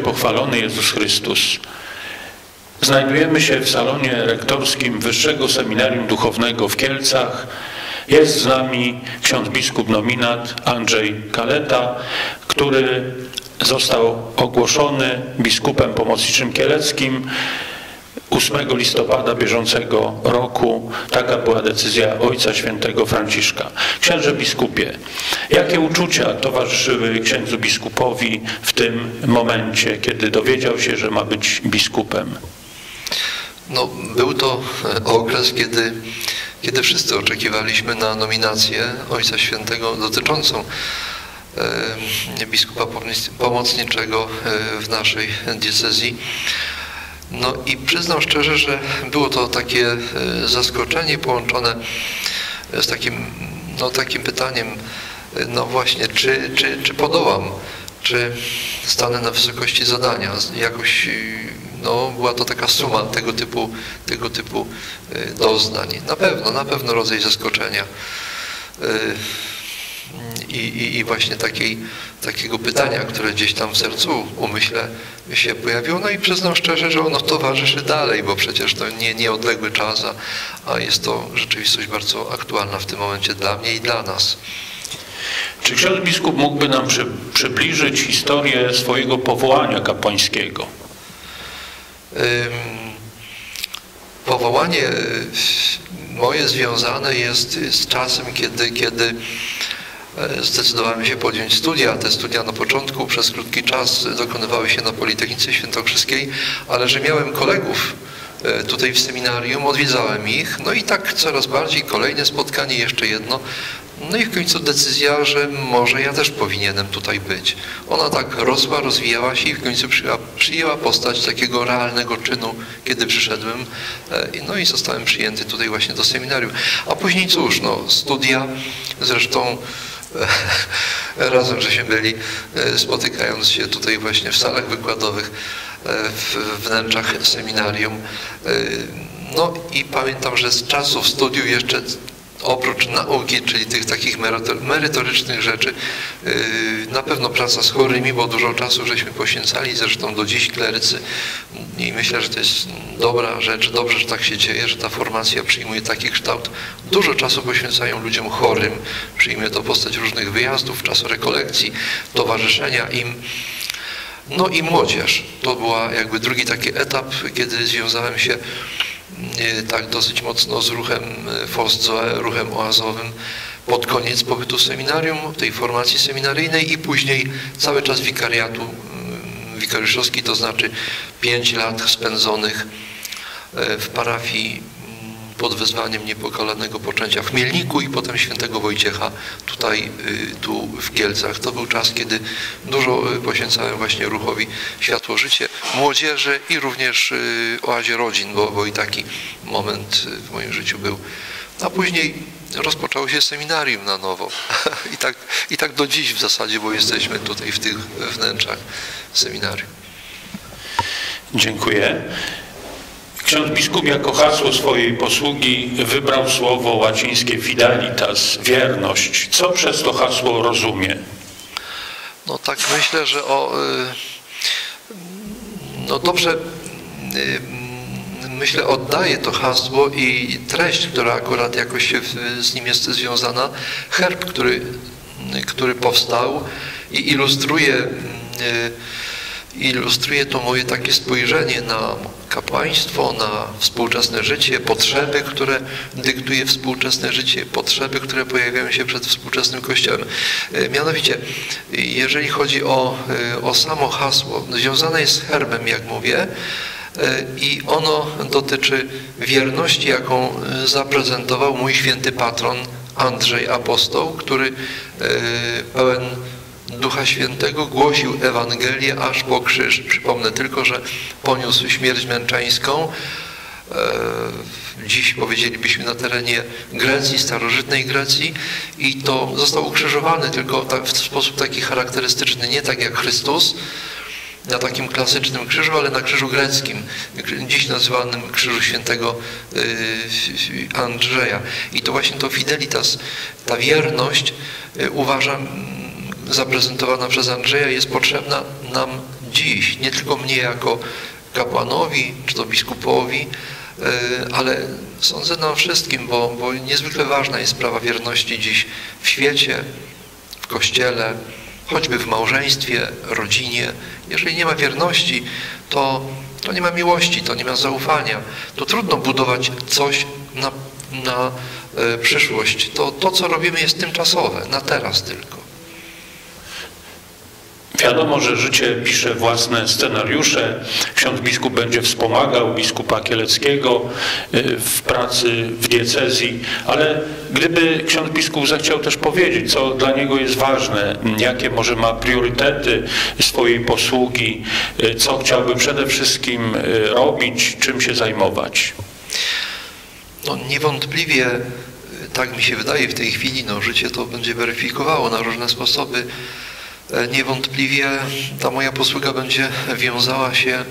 pochwalony Jezus Chrystus. Znajdujemy się w salonie rektorskim Wyższego Seminarium Duchownego w Kielcach. Jest z nami ksiądz biskup nominat Andrzej Kaleta, który został ogłoszony biskupem pomocniczym kieleckim 8 listopada bieżącego roku. Taka była decyzja Ojca Świętego Franciszka. Księże biskupie, jakie uczucia towarzyszyły księdzu biskupowi w tym momencie, kiedy dowiedział się, że ma być biskupem? No, był to okres, kiedy wszyscy oczekiwaliśmy na nominację Ojca Świętego dotyczącą biskupa pomocniczego w naszej diecezji. No i przyznam szczerze, że było to takie zaskoczenie połączone z takim pytaniem, no właśnie, czy podołam, czy stanę na wysokości zadania. Jakoś, no, była to taka suma tego typu doznań. Na pewno rodzaj zaskoczenia i właśnie takiego pytania, które gdzieś tam w sercu, umyśle się pojawiło. No i przyznam szczerze, że ono towarzyszy dalej, bo przecież to nie odległy czas, a jest to rzeczywistość bardzo aktualna w tym momencie dla mnie i dla nas. Czy ksiądz biskup mógłby nam przybliżyć historię swojego powołania kapłańskiego? Powołanie moje związane jest z czasem, kiedy zdecydowałem się podjąć studia. Te studia na początku przez krótki czas dokonywały się na Politechnice Świętokrzyskiej, ale że miałem kolegów tutaj w seminarium, odwiedzałem ich, no i tak coraz bardziej, kolejne spotkanie, jeszcze jedno, no i w końcu decyzja, że może ja też powinienem tutaj być. Ona tak rosła, rozwijała się i w końcu przyjęła postać takiego realnego czynu, kiedy przyszedłem, no i zostałem przyjęty tutaj właśnie do seminarium. A później cóż, no, studia, zresztą razem żeśmy byli, spotykając się tutaj właśnie w salach wykładowych, w wnętrzach seminarium. No i pamiętam, że z czasów studiów jeszcze oprócz nauki, czyli tych takich merytorycznych rzeczy, na pewno praca z chorymi, bo dużo czasu żeśmy poświęcali, zresztą do dziś klerycy, i myślę, że to jest dobra rzecz, dobrze, że tak się dzieje, że ta formacja przyjmuje taki kształt. Dużo czasu poświęcają ludziom chorym, przyjmuje to postać różnych wyjazdów, czasu rekolekcji, towarzyszenia im. No i młodzież. To była jakby drugi taki etap, kiedy związałem się tak dosyć mocno z ruchem Fostro, ruchem oazowym pod koniec pobytu seminarium, tej formacji seminaryjnej, i później cały czas wikariatu, wikariuszowski, to znaczy 5 lat spędzonych w parafii pod wezwaniem Niepokalanego Poczęcia w Mielniku i potem Świętego Wojciecha tutaj, tu w Kielcach. To był czas, kiedy dużo poświęcałem właśnie ruchowi Światło-Życie, młodzieży i również Oazie Rodzin, bo i taki moment w moim życiu był. A później rozpoczęło się seminarium na nowo. I tak do dziś w zasadzie, bo jesteśmy tutaj w tych wnętrzach seminarium. Dziękuję. Ksiądz biskup jako hasło swojej posługi wybrał słowo łacińskie fidelitas, wierność. Co przez to hasło rozumie? No tak, myślę, że no dobrze, myślę, oddaje to hasło i treść, która akurat jakoś się z nim jest związana, herb, który powstał i ilustruje to moje takie spojrzenie na kapłaństwo, na współczesne życie, potrzeby, które dyktuje współczesne życie, potrzeby, które pojawiają się przed współczesnym Kościołem. Mianowicie, jeżeli chodzi o samo hasło, związane jest z herbem, jak mówię, i ono dotyczy wierności, jaką zaprezentował mój święty patron Andrzej Apostoł, który pełen Ducha Świętego głosił Ewangelię aż po krzyż. Przypomnę tylko, że poniósł śmierć męczeńską. Dziś powiedzielibyśmy na terenie Grecji, starożytnej Grecji, i to został ukrzyżowany tylko w sposób taki charakterystyczny, nie tak jak Chrystus na takim klasycznym krzyżu, ale na krzyżu greckim, dziś nazywanym Krzyżu Świętego Andrzeja. I to właśnie to fidelitas, ta wierność, uważam, zaprezentowana przez Andrzeja, jest potrzebna nam dziś, nie tylko mnie jako kapłanowi, czy to biskupowi, ale sądzę nam wszystkim, bo niezwykle ważna jest sprawa wierności dziś w świecie, w Kościele, choćby w małżeństwie, rodzinie. Jeżeli nie ma wierności, to nie ma miłości, to nie ma zaufania. To trudno budować coś na przyszłość. To, co robimy, jest tymczasowe, na teraz tylko. Wiadomo, że życie pisze własne scenariusze. Ksiądz biskup będzie wspomagał biskupa Kieleckiego w pracy w diecezji, ale gdyby ksiądz biskup zechciał też powiedzieć, co dla niego jest ważne, jakie może ma priorytety swojej posługi, co chciałby przede wszystkim robić, czym się zajmować? No, niewątpliwie, tak mi się wydaje w tej chwili, no, życie to będzie weryfikowało na różne sposoby. Niewątpliwie ta moja posługa będzie wiązała się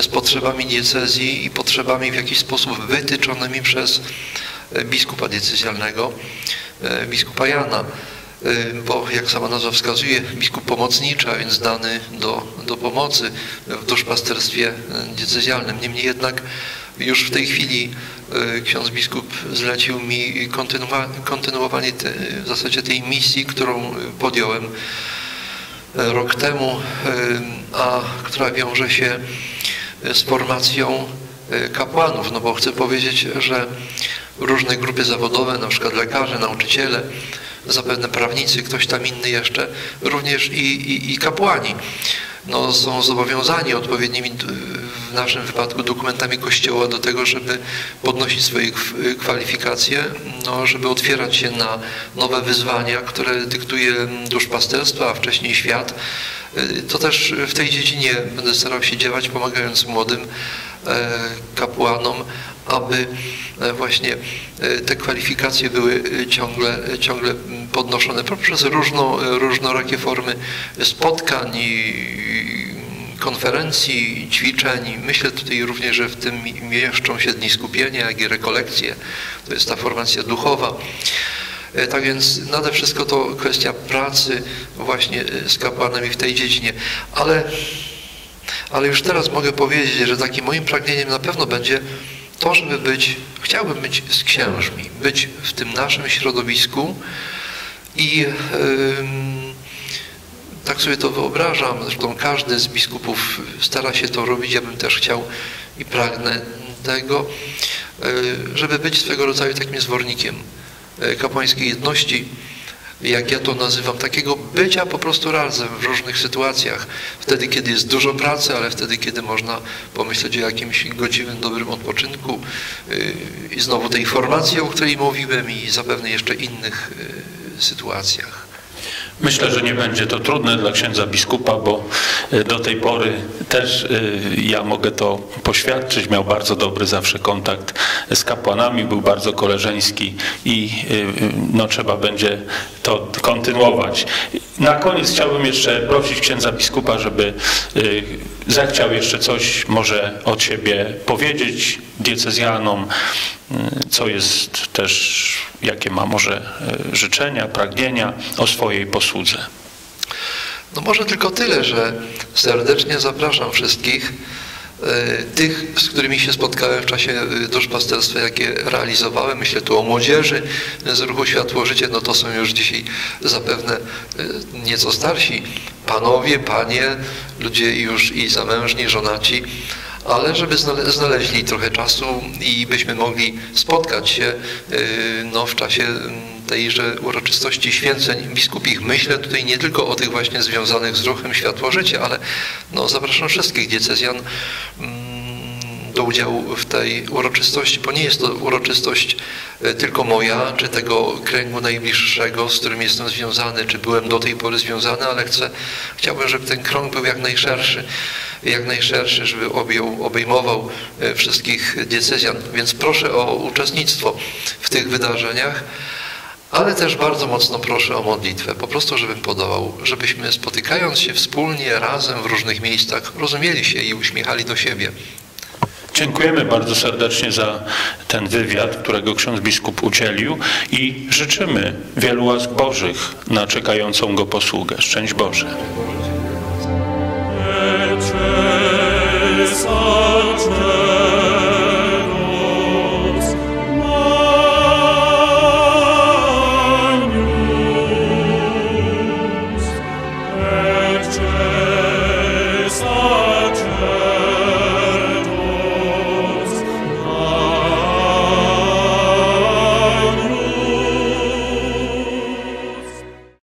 z potrzebami diecezji i potrzebami w jakiś sposób wytyczonymi przez biskupa diecezjalnego, biskupa Jana, bo jak sama nazwa wskazuje, biskup pomocniczy, a więc dany do pomocy w duszpasterstwie diecezjalnym. Niemniej jednak już w tej chwili ksiądz biskup zlecił mi kontynuowanie w zasadzie tej misji, którą podjąłem rok temu, a która wiąże się z formacją kapłanów, no bo chcę powiedzieć, że różne grupy zawodowe, na przykład lekarze, nauczyciele, zapewne prawnicy, ktoś tam inny jeszcze, również i kapłani, no, są zobowiązani odpowiednimi, w naszym wypadku, dokumentami Kościoła do tego, żeby podnosić swoje kwalifikacje, no, żeby otwierać się na nowe wyzwania, które dyktuje duszpasterstwo, a wcześniej świat. To też w tej dziedzinie będę starał się działać, pomagając młodym kapłanom, aby właśnie te kwalifikacje były ciągle podnoszone poprzez różnorakie formy spotkań, konferencji, ćwiczeń. Myślę tutaj również, że w tym mieszczą się dni skupienia, jak i rekolekcje. To jest ta formacja duchowa. Tak więc nade wszystko to kwestia pracy właśnie z kapłanami w tej dziedzinie. Ale już teraz mogę powiedzieć, że takim moim pragnieniem na pewno będzie to, żeby chciałbym być z księżmi, być w tym naszym środowisku i tak sobie to wyobrażam. Zresztą każdy z biskupów stara się to robić. Ja bym też chciał i pragnę tego, żeby być swego rodzaju takim zwornikiem kapłańskiej jedności, jak ja to nazywam, takiego bycia po prostu razem w różnych sytuacjach. Wtedy, kiedy jest dużo pracy, ale wtedy, kiedy można pomyśleć o jakimś godziwym, dobrym odpoczynku i znowu tej formacji, o której mówiłem, i zapewne jeszcze innych sytuacjach. Myślę, że nie będzie to trudne dla księdza biskupa, bo do tej pory też ja mogę to poświadczyć. Miał bardzo dobry zawsze kontakt z kapłanami, był bardzo koleżeński i no, trzeba będzie to kontynuować. Na koniec chciałbym jeszcze prosić księdza biskupa, żeby zechciał jeszcze coś może od siebie powiedzieć diecezjanom, co jest też, jakie ma może życzenia, pragnienia o swojej posłudze. No może tylko tyle, że serdecznie zapraszam wszystkich tych, z którymi się spotkałem w czasie duszpasterstwa, jakie realizowałem. Myślę tu o młodzieży z ruchu Światło-Życie, no to są już dzisiaj zapewne nieco starsi panowie, panie, ludzie już i zamężni, żonaci, ale żeby znaleźli trochę czasu i byśmy mogli spotkać się no, w czasie tejże uroczystości święceń biskupich. Myślę tutaj nie tylko o tych właśnie związanych z ruchem Światło-Życie, ale no, zapraszam wszystkich diecezjan do udziału w tej uroczystości, bo nie jest to uroczystość tylko moja, czy tego kręgu najbliższego, z którym jestem związany, czy byłem do tej pory związany, ale chciałbym, żeby ten krąg był jak najszerszy, żeby obejmował wszystkich diecezjan. Więc proszę o uczestnictwo w tych wydarzeniach, ale też bardzo mocno proszę o modlitwę. Po prostu, żebym podołał, żebyśmy spotykając się wspólnie, razem w różnych miejscach, rozumieli się i uśmiechali do siebie. Dziękujemy bardzo serdecznie za ten wywiad, którego ksiądz biskup udzielił, i życzymy wielu łask Bożych na czekającą go posługę. Szczęść Boże!